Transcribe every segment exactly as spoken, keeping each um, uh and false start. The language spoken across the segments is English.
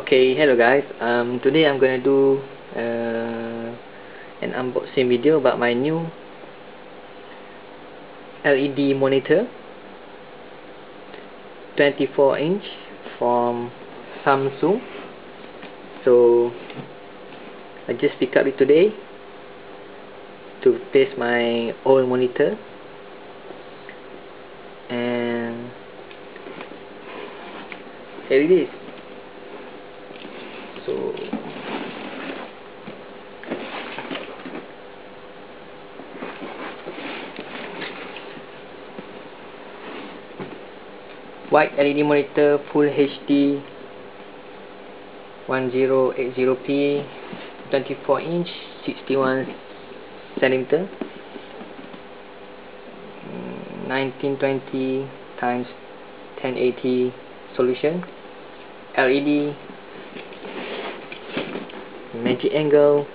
Okay, hello guys. Um, today I'm gonna do uh, an unboxing video about my new L E D monitor, twenty-four inch from Samsung. So I just picked up it today to replace my old monitor, and here it is. So white L E D monitor, full H D, ten eighty p, twenty-four inch, sixty-one centimeter, nineteen twenty by ten eighty solution, L E D, magic angle,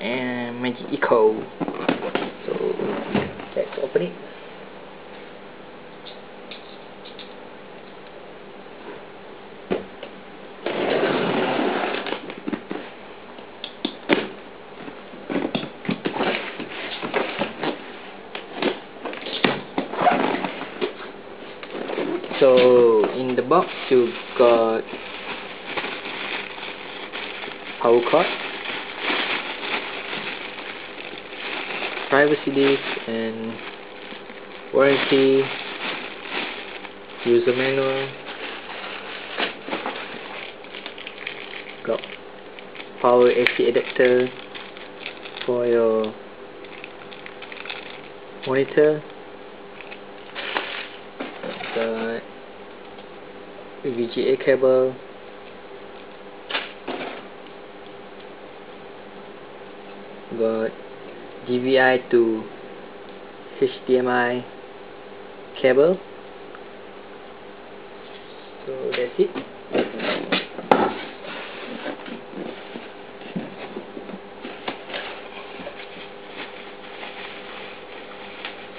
and magic echo. So let's open it. So in the box you got power cord, privacy disc, and warranty, user manual. Got power A C adapter for your monitor. Got V G A cable. Got D V I to H D M I cable. So that's it.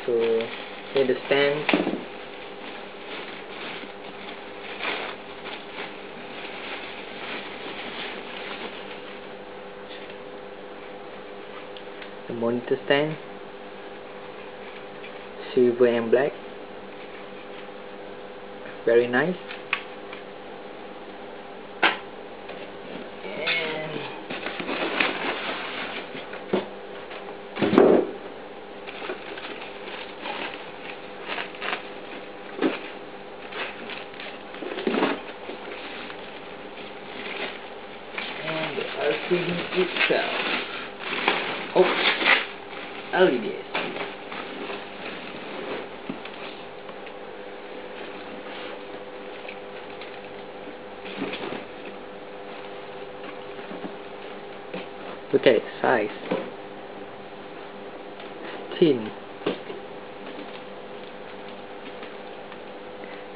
So here the stand. The monitor stand, silver and black, very nice. And and the L C D itself. Oh. L E D. Look at its size, thin.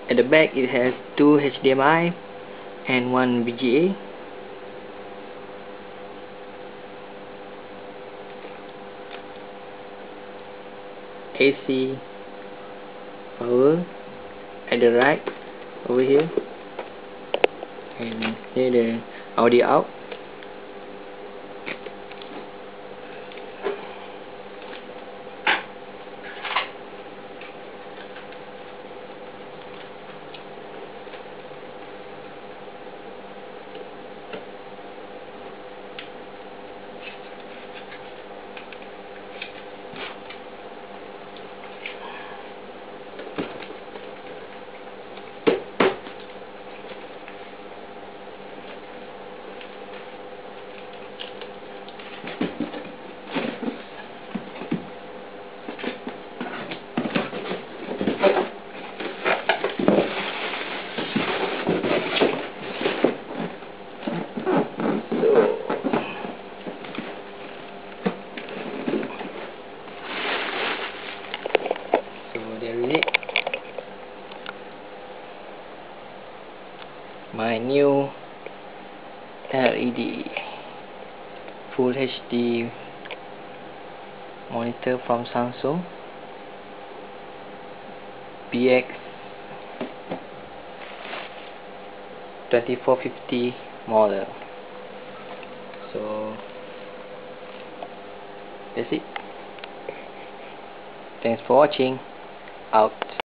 At the back it has two H D M I and one V G A. A C power at the right over here, and here the audio out, my new L E D full H D monitor from Samsung, B X twenty-four fifty model. So that's it. Thanks for watching. Out.